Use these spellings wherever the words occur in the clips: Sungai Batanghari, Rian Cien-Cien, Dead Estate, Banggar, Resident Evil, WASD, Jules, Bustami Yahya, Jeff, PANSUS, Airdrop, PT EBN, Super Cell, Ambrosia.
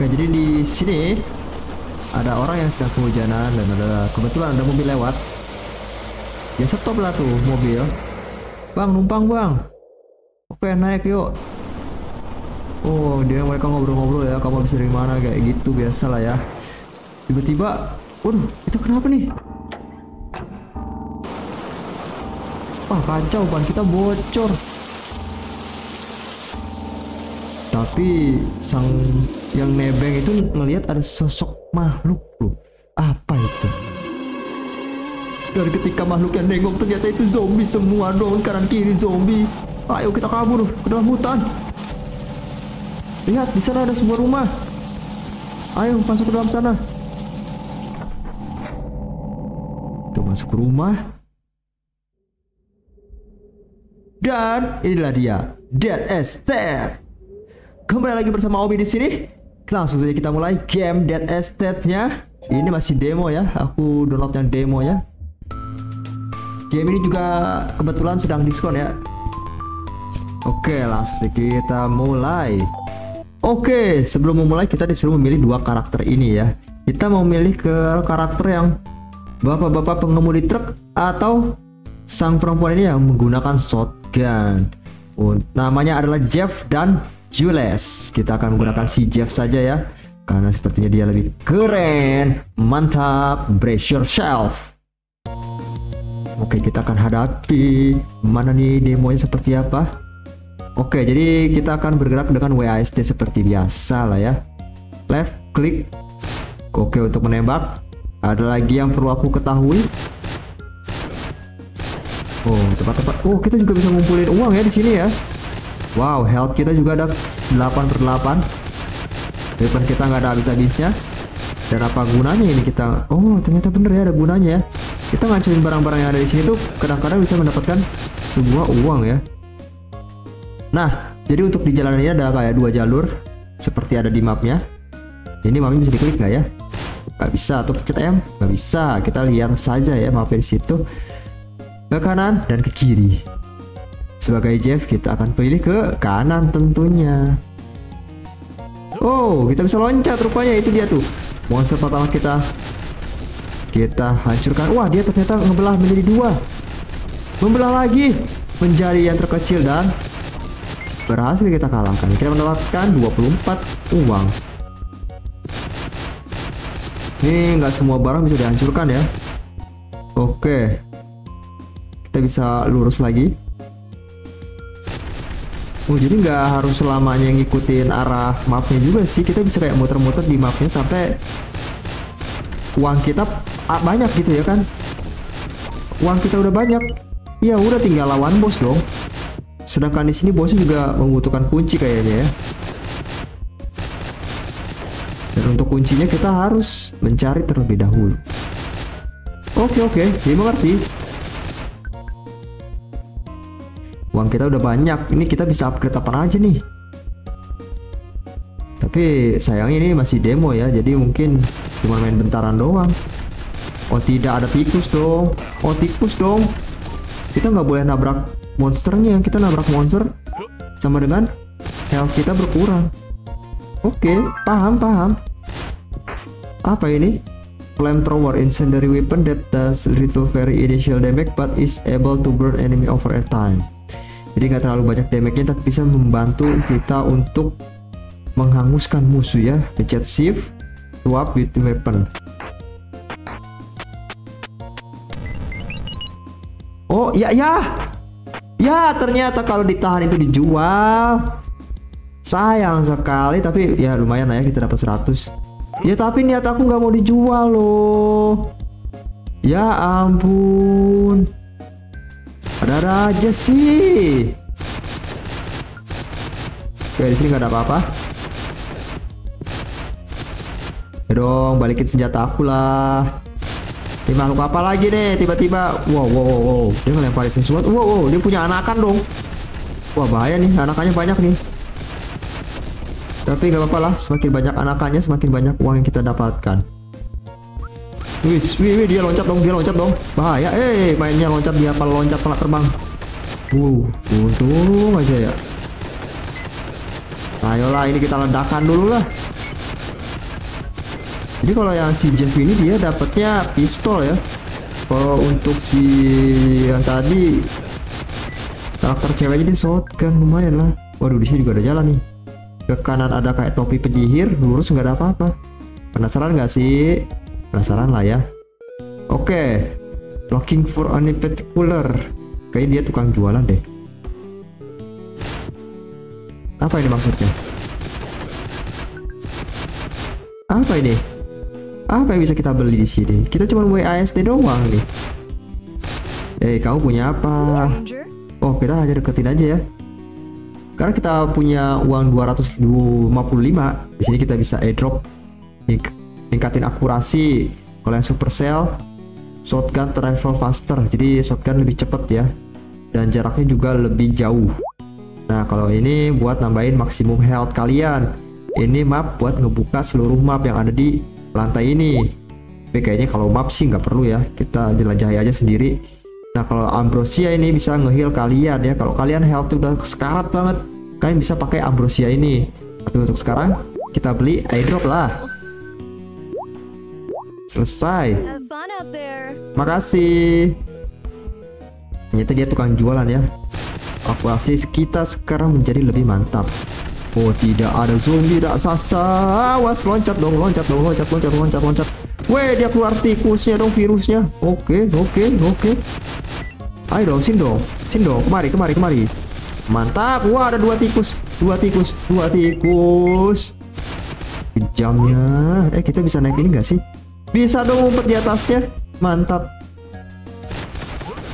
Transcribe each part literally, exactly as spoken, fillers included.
Oke, jadi di sini ada orang yang sedang kehujanan dan ada kebetulan ada mobil lewat. Ya stop lah tuh mobil. Bang, numpang bang. Oke, naik yuk. Oh, dia mereka ngobrol-ngobrol ya, kamu habis dari mana, kayak gitu biasa lah ya. Tiba-tiba, waduh, itu kenapa nih? Wah, kacau, ban kita bocor. Tapi sang yang nebeng itu melihat ada sosok makhluk loh. Apa itu? Dan ketika makhluk yang nengok ternyata itu zombie semua dong, kanan kiri zombie. Ayo kita kabur ke dalam hutan. Lihat, di sana ada sebuah rumah. Ayo masuk ke dalam sana. Tuh masuk ke rumah. Dan inilah dia, Dead Estate. Kembali lagi bersama Obi di sini. Langsung saja kita mulai game Dead Estate-nya. Ini masih demo ya. Aku download yang demo ya. Game ini juga kebetulan sedang diskon ya. Oke, langsung saja kita mulai. Oke, sebelum memulai kita disuruh memilih dua karakter ini ya. Kita mau milih ke karakter yang bapak-bapak pengemudi truk atau sang perempuan ini yang menggunakan shotgun. Oh, namanya adalah Jeff dan Jules. Kita akan menggunakan si Jeff saja ya, karena sepertinya dia lebih keren. Mantap, brace yourself. Oke, kita akan hadapi. Mana nih demonya seperti apa? Oke, jadi kita akan bergerak dengan W A S D seperti biasa lah ya. Left click. Oke, untuk menembak. Ada lagi yang perlu aku ketahui. Oh, tepat-tepat. Oh, kita juga bisa ngumpulin uang ya di sini ya. Wow, health kita juga ada delapan per delapan. Weapon kita nggak ada habis-habisnya. Dan apa gunanya ini kita? Oh, ternyata bener ya ada gunanya ya. Kita ngancurin barang-barang yang ada di sini tuh kadang-kadang bisa mendapatkan sebuah uang ya. Nah, jadi untuk di jalan ini ada kayak dua jalur seperti ada di mapnya. Ini mapnya bisa diklik nggak ya? Nggak bisa, atau pencet M? Nggak bisa. Kita lihat saja ya mapnya di situ. Ke kanan dan ke kiri. Sebagai Jeff kita akan pilih ke kanan tentunya. Oh, kita bisa loncat rupanya, itu dia tuh monster pertama kita. Kita hancurkan. Wah, dia ternyata membelah menjadi dua. Membelah lagi menjadi yang terkecil dan berhasil kita kalahkan. Kita mendapatkan dua puluh empat uang. Nih, nggak semua barang bisa dihancurkan ya. Oke, kita bisa lurus lagi. Oh, jadi nggak harus selamanya ngikutin arah mapnya juga sih. Kita bisa kayak muter-muter di mapnya sampai uang kita banyak gitu ya kan. Uang kita udah banyak, ya udah tinggal lawan bos dong. Sedangkan di sini bosnya juga membutuhkan kunci kayaknya ya. Dan untuk kuncinya kita harus mencari terlebih dahulu. Oke oke, dia mengerti. Uang kita udah banyak. Ini kita bisa upgrade apa aja nih. Tapi sayangnya ini masih demo ya, jadi mungkin cuma main bentaran doang. Oh tidak, ada tikus dong. Oh tikus dong. Kita nggak boleh nabrak monsternya. Yang kita nabrak monster sama dengan health kita berkurang. Oke, paham paham. Apa ini? Flamethrower, incendiary weapon that does little very initial damage but is able to burn enemy over a time. Jadi nggak terlalu banyak damage-nya tapi bisa membantu kita untuk menghanguskan musuh ya. Pencet shift, swap with weapon. Oh ya ya. Ya, ternyata kalau ditahan itu dijual. Sayang sekali, tapi ya lumayan lah ya kita dapat seratus. Ya, tapi niat aku nggak mau dijual loh. Ya ampun. Ada-ada aja sih. Oke, di sini nggak ada apa-apa. Ya dong, balikin senjata aku lah. Ini makhluk apa lagi nih tiba-tiba? Wow, wow, wow, wow. Dia ngelemparin sesuatu. Wow, wow, dia punya anakan dong. Wah, bahaya nih, anakannya banyak nih. Tapi gak apa-apa lah, semakin banyak anakannya semakin banyak uang yang kita dapatkan. Wih, wih, wih, dia loncat dong, dia loncat dong. Bahaya, eh, mainnya loncat, dia apa loncat pelak terbang. Wow, untung aja ya. Ayolah, ini kita ledakan dulu lah. Jadi kalau yang si Jeff ini dia dapatnya pistol ya. Kalau untuk si yang tadi karakter ceweknya dia shotgun, lumayan lah. Waduh, di sini juga ada jalan nih. Ke kanan ada kayak topi penyihir, lurus nggak ada apa-apa. Penasaran nggak sih? Penasaran lah ya. Oke, okay. Looking for any particular. Kayaknya dia tukang jualan deh. Apa ini maksudnya? Apa ini? Apa yang bisa kita beli di sini? Kita cuma W A S D doang nih. Eh, kamu punya apa? Oh, kita aja deketin aja ya. Karena kita punya uang dua ratus lima puluh lima. Di sini kita bisa airdrop, tingkatin akurasi. Kalau yang Super Cell, shotgun travel faster, jadi shotgun lebih cepat ya, dan jaraknya juga lebih jauh. Nah, kalau ini buat nambahin maksimum health kalian. Ini map buat ngebuka seluruh map yang ada di lantai ini. Tapi kayaknya kalau map sih nggak perlu ya, kita jelajahi aja sendiri. Nah, kalau Ambrosia ini bisa ngeheal kalian ya. Kalau kalian health udah sekarat banget, kalian bisa pakai Ambrosia ini. Tapi untuk sekarang kita beli airdrop lah. Selesai. Makasih. Ternyata dia tukang jualan ya. Akurasi kita sekarang menjadi lebih mantap. Oh, tidak ada zombie raksasa. Awas, loncat dong, loncat dong, loncat, loncat, loncat, loncat. Weh, dia keluar tikusnya dong, virusnya. Oke, oke, oke. Ayo dong, sini dong, sini dong. Kemari, kemari, kemari. Mantap. Wah, ada dua tikus, dua tikus, dua tikus. Jamnya. Eh, kita bisa naik ini nggak sih? Bisa dong, ngumpet di atasnya. Mantap.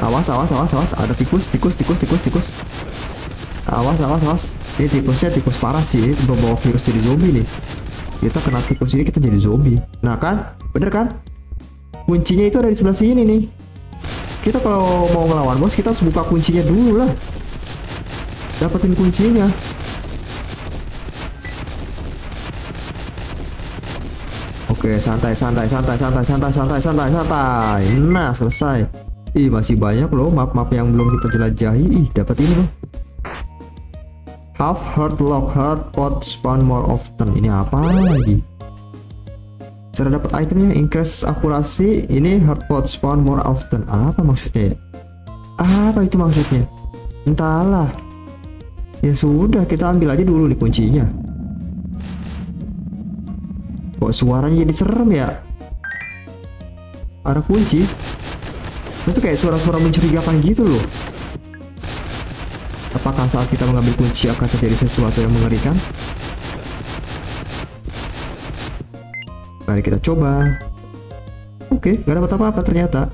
Awas, awas, awas, awas. Ada tikus, tikus, tikus, tikus, tikus. Awas, awas, awas. Ini tikusnya tikus parah sih. Ini bawa virus jadi zombie nih. Kita kena tikus ini, kita jadi zombie. Nah kan, bener kan? Kuncinya itu ada di sebelah sini nih. Kita kalau mau ngelawan bos, kita harus buka kuncinya dulu lah. Dapetin kuncinya. Oke, santai, santai, santai, santai, santai, santai, santai, santai. Nah, selesai. Ih, masih banyak loh map-map yang belum kita jelajahi. Ih, dapat ini loh. Half heart, lock heart, pot spawn more often. Ini apa lagi? Cara dapat itemnya, increase akurasi. Ini heart pot spawn more often. Apa maksudnya ya? Apa itu maksudnya? Entahlah. Ya sudah, kita ambil aja dulu nih kuncinya. Kok suaranya jadi serem ya? Ada kunci, tapi kayak suara-suara mencurigakan gitu loh. Apakah saat kita mengambil kunci akan terjadi sesuatu yang mengerikan? Mari kita coba. Oke, nggak dapat apa-apa ternyata.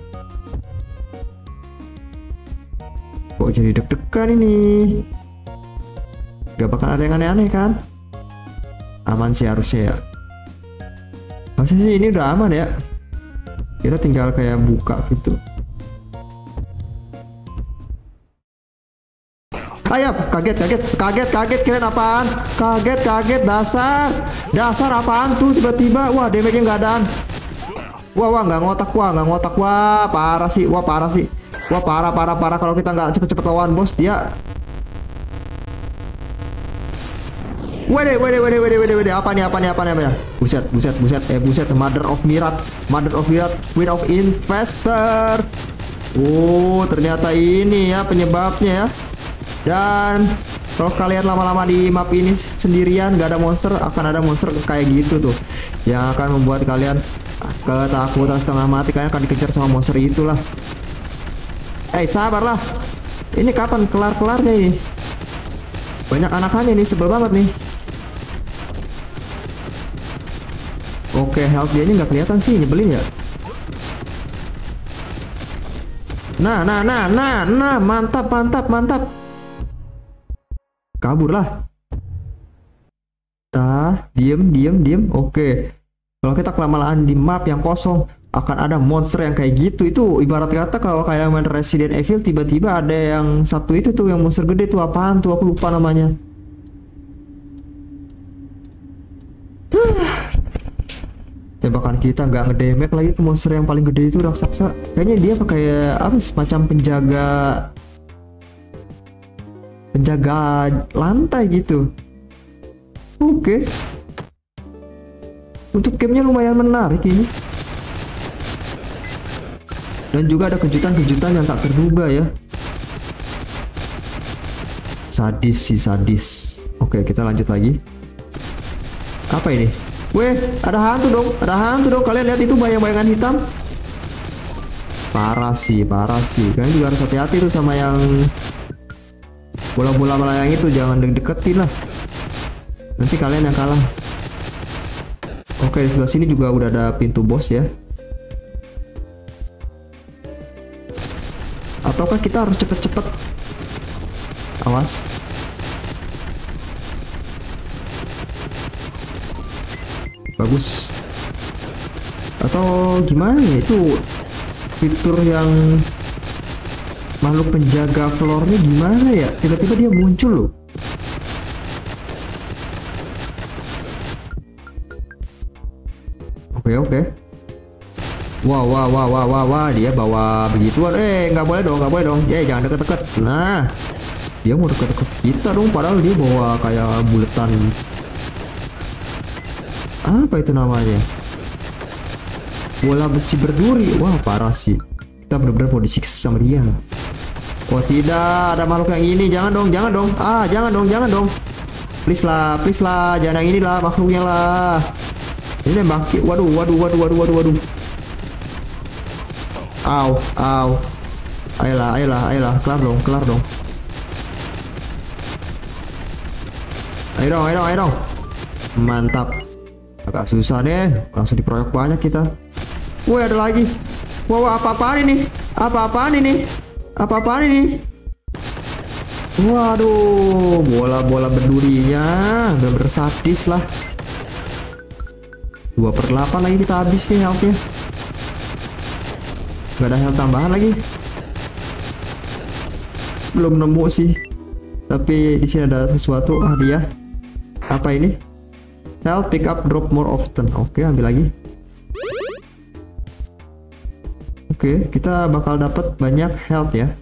Kok jadi deg-degan ini? Gak bakal ada yang aneh-aneh kan? Aman sih harusnya ya. Masih sih ini udah aman ya. Kita tinggal kayak buka gitu. Ayap, kaget, kaget, kaget, kaget, keren apaan? Kaget, kaget, dasar, dasar apaan tuh tiba-tiba? Wah, damage-nya nggak adaan. Wah, wah, nggak ngotak, wah, nggak ngotak, wah, parah sih, wah, parah sih, wah, parah, parah, parah. Kalau kita nggak cepet-cepet lawan bos dia. Wede, wede, wede, wede, wede, wede, apa nih, apa nih, apa nih, apa nih? Buset, buset, buset, eh, buset, mother of mirage, mother of mirage, queen of investor. Oh, ternyata ini ya penyebabnya ya. Dan kalau kalian lama-lama di map ini sendirian, gak ada monster, akan ada monster kayak gitu tuh, yang akan membuat kalian ketakutan setengah mati. Kalian akan dikejar sama monster itulah. Eh, hey, sabarlah. Ini kapan kelar-kelarnya ini? Banyak anakannya nih, sebel banget nih. Oke, health dia ini nggak kelihatan sih, nyebelin ya. Nah, nah, nah, nah, nah, mantap, mantap, mantap. Kaburlah. Tah, diem, diem, diem. Oke. Kalau kita kelamaan di map yang kosong, akan ada monster yang kayak gitu. Itu ibarat kata kalau kalian main Resident Evil, tiba-tiba ada yang satu itu tuh, yang monster gede tuh, apaan tuh, aku lupa namanya. Tembakan kita nggak ngedemek lagi ke monster yang paling gede itu, raksasa. Kayaknya dia pakai apa, semacam penjaga penjaga lantai gitu. Oke, Untuk gamenya lumayan menarik ini. Dan juga ada kejutan-kejutan yang tak terduga ya. Sadis sih, sadis. Oke, kita lanjut lagi. Apa ini? Weh, ada hantu dong. Ada hantu dong. Kalian lihat itu bayang-bayangan hitam. Parah sih, parah sih. Kalian juga harus hati-hati tuh sama yang bola-bola melayang itu. Jangan deketin lah. Nanti kalian yang kalah. Oke, di sebelah sini juga udah ada pintu bos ya. Ataukah kita harus cepet-cepet? Awas. Bagus. Atau gimana ya, itu fitur yang makhluk penjaga floornya gimana ya, tiba-tiba dia muncul loh. Oke, oke. Wah, wah, wah, wah, wah, wah, dia bawa begituan. Eh, nggak boleh dong, nggak boleh dong. Eh, jangan deket-deket. Nah, dia mau deket-deket kita dong, padahal dia bawa kayak buletan. Apa itu namanya? Bola besi berduri. Wah, parah sih. Kita benar-benar mau disiksa sama dia. Wah, tidak, ada makhluk yang ini. Jangan dong, jangan dong. Ah, jangan dong, jangan dong. Please lah, please lah. Jangan yang ini lah, makhluknya lah. Ini nembak. Waduh, waduh, waduh, waduh, waduh, waduh. Au, au. Ayolah, ayolah, ayolah. Kelar dong, kelar dong. Ayo dong, ayo dong, ayo dong. Mantap. Agak susah deh, langsung diproyek banyak kita. Woi, ada lagi. Wow, apa-apaan ini? Apa-apaan ini? Apa-apaan ini? Waduh, bola-bola berdurinya udah bersadis lah. dua per delapan lagi kita habis nih healthnya. Gak ada health tambahan lagi. Belum nemu sih. Tapi di sini ada sesuatu hadiah. Apa ini? Help pick up drop more often. Oke, ambil lagi. Oke, kita bakal dapat banyak health ya.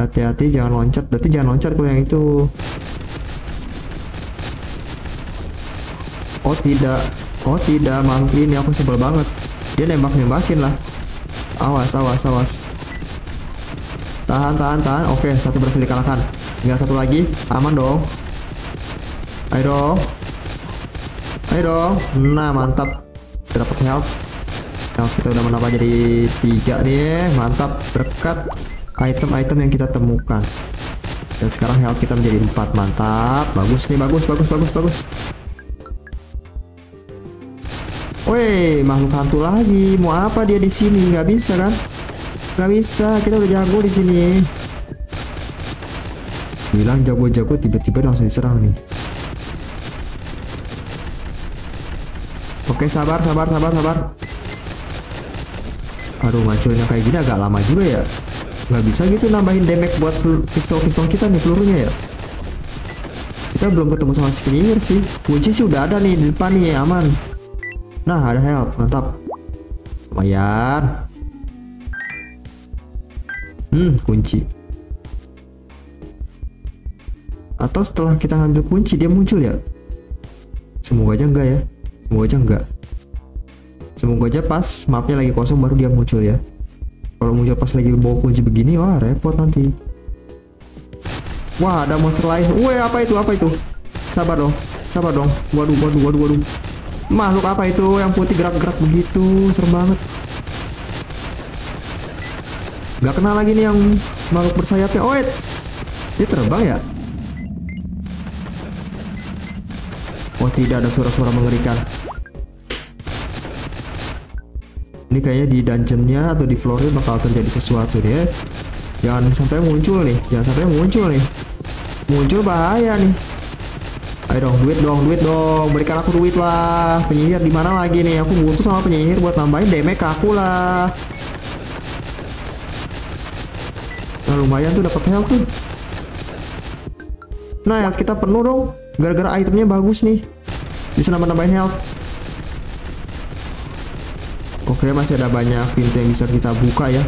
Hati-hati jangan loncat. Berarti jangan loncat kalau yang itu. Oh tidak, oh tidak, makhluk ini aku sebel banget. Dia nembak-nembakin lah. Awas, awas, awas. Tahan, tahan, tahan. Oke, satu berhasil dikalahkan. Tinggal satu lagi. Aman dong. Ayo dong. Ayo dong. Nah, mantap. Kita dapat health. Health kita udah menambah jadi tiga nih. Mantap, berkat item-item yang kita temukan. Dan sekarang health kita menjadi empat. Mantap. Bagus nih, bagus, bagus, bagus, bagus. Woi, makhluk hantu lagi. Mau apa dia di sini? Nggak bisa kan? Nggak bisa. Kita udah jago di sini. Bilang jago-jago tiba-tiba langsung diserang nih. Oke, sabar, sabar, sabar, sabar. Aduh, ngacuinnya kayak gini agak lama juga ya. Nggak bisa gitu nambahin damage buat pistol-pistol kita nih, pelurunya ya. Kita belum ketemu sama si penyihir sih. Kunci sih udah ada nih di depan nih, aman. Nah, ada help, mantap. Lumayan. Hmm, kunci. Atau setelah kita ngambil kunci dia muncul ya? Semoga aja enggak ya. Semoga aja enggak. Semoga aja pas mapnya lagi kosong baru dia muncul ya. Kalau muncul pas lagi bawa kunci begini, wah repot nanti. Wah, ada monster lain. Weh, apa itu? Apa itu? Sabar dong, sabar dong. Waduh, waduh, waduh, waduh. Makhluk apa itu yang putih gerak-gerak begitu? Serem banget. Gak kenal lagi nih yang makhluk bersayapnya. Oh, it's... dia terbang ya? Oh tidak, ada suara-suara mengerikan. Ini kayaknya di dungeonnya atau di floornya bakal terjadi sesuatu deh. Jangan sampai muncul nih, jangan sampai muncul nih. Muncul bahaya nih. Ayo dong, duit dong, duit dong. Berikan aku duit lah. Penyihir di mana lagi nih? Aku butuh sama penyihir buat tambahin damage aku lah. Nah, lumayan tuh dapat health tuh. Nah, health kita penuh dong. Gara-gara itemnya bagus nih, bisa nambah-nambahin health. Oke, masih ada banyak pintu yang bisa kita buka ya.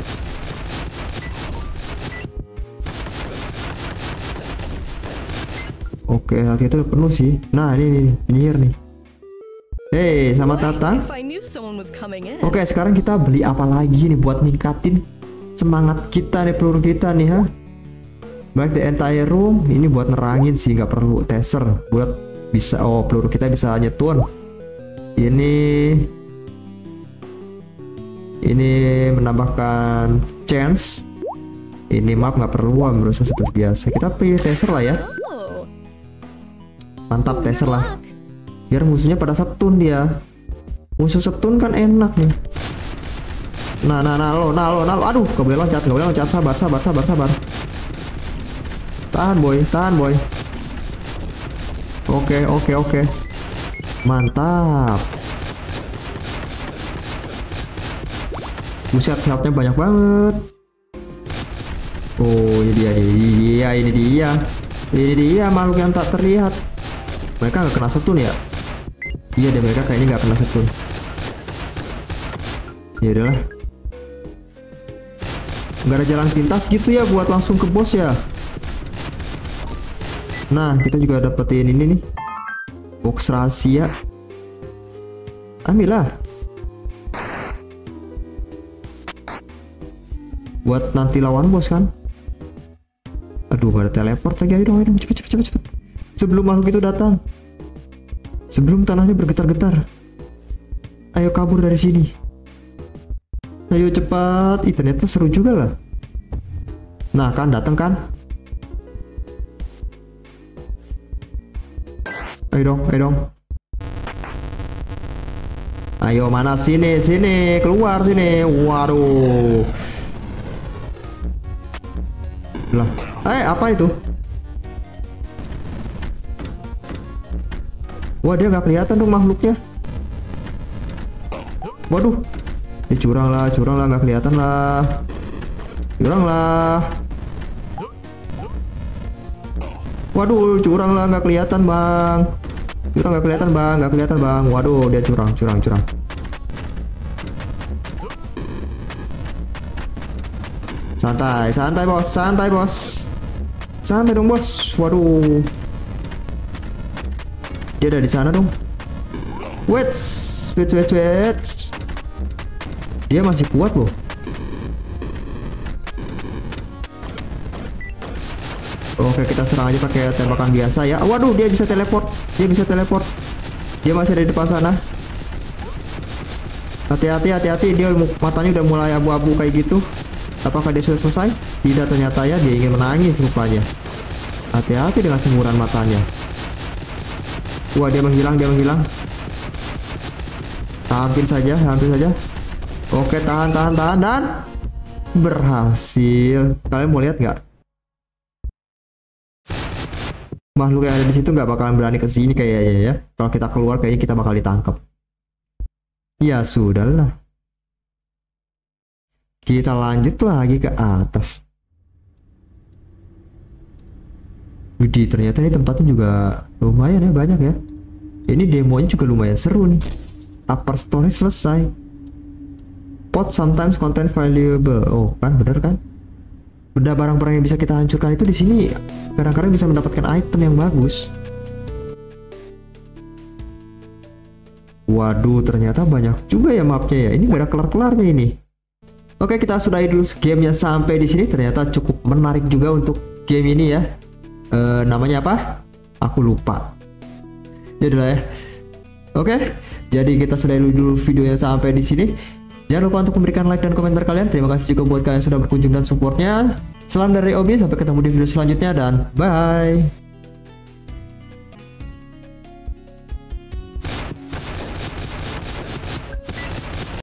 Oke, health itu penuh sih. Nah, ini nih penyihir nih. Hey, selamat datang. Oke, sekarang kita beli apa lagi nih buat ningkatin semangat kita nih, peluru kita nih, ha? Back the entire room. Ini buat nerangin sih, nggak perlu taser. Buat bisa, oh peluru kita bisa nyetun. Ini, ini menambahkan chance. Ini map nggak perlu, Ambrosia seperti biasa. Kita pilih taser lah ya. Mantap, taser lah. Biar musuhnya pada setun dia. Musuh setun kan enak nih. Nah, nah, nah, lo, nah, lo, nah, lo. Aduh, gak boleh loncat, gak boleh loncat. Sabar, sabar, sabar, sabar. Tahan, boy, tahan, boy. Oke, oke, oke. Mantap. Buset, health-nya banyak banget. Oh, ini dia, ini dia, ini dia. Ini dia makhluk yang tak terlihat. Mereka nggak kena setun ya? Iya deh, mereka kayaknya nggak kena setun. Ya udahlah. Nggak ada jalan pintas gitu ya buat langsung ke bos ya. Nah, kita juga dapetin ini nih. Box rahasia. Ambillah. Buat nanti lawan bos kan. Aduh, nggak ada teleport lagi. Ayo dong, ayo dong, cepet, cepet, cepet, cepet. Sebelum makhluk itu datang, sebelum tanahnya bergetar-getar, ayo kabur dari sini. Ayo cepat, itu ternyata seru juga lah. Nah kan datang kan? Ayo dong, ayo dong. Ayo mana sini, sini keluar sini. Waduh. Lah, eh apa itu? Wah, dia nggak kelihatan dong makhluknya. Waduh, ini curang lah, curang lah, nggak kelihatan lah, curang lah. Waduh, curang lah, nggak kelihatan bang, curang nggak kelihatan bang, nggak kelihatan bang. Waduh, dia curang, curang, curang. Santai, santai bos, santai bos, santai dong bos. Waduh. Dia ada di sana dong. Wait, wait, wait, wait. Dia masih kuat loh. Oke, kita serang aja pakai tembakan biasa ya. Waduh, dia bisa teleport. Dia bisa teleport. Dia masih ada di depan sana. Hati-hati, hati-hati. Dia matanya udah mulai abu-abu kayak gitu. Apakah dia sudah selesai? Tidak, ternyata ya dia ingin menangis rupanya. Hati-hati dengan semburan matanya. Wah, dia menghilang, dia menghilang. Hampir saja, hampir saja. Oke, tahan, tahan, tahan, dan berhasil. Kalian mau lihat nggak? Makhluk yang ada di situ nggak bakalan berani ke sini kayaknya ya. Kalau kita keluar kayaknya kita bakal ditangkap. Ya sudahlah. Kita lanjut lagi ke atas. Widih, ternyata ini tempatnya juga lumayan ya, banyak ya. Ini demonya juga lumayan seru nih. Upper story selesai. Pot sometimes content valuable. Oh, kan bener kan? Benda barang-barang yang bisa kita hancurkan itu di sini kadang-kadang bisa mendapatkan item yang bagus. Waduh, ternyata banyak juga ya mapnya ya. Ini gak ada kelar-kelarnya ini. Oke, kita sudahi dulu gamenya sampai di sini. Ternyata cukup menarik juga untuk game ini ya. Uh, namanya apa? Aku lupa. Yaudah ya. Oke, okay. Jadi kita sudah dulu videonya sampai di sini. Jangan lupa untuk memberikan like dan komentar kalian. Terima kasih juga buat kalian yang sudah berkunjung dan supportnya. Salam dari Obi, sampai ketemu di video selanjutnya dan bye.